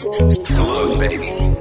Look, baby.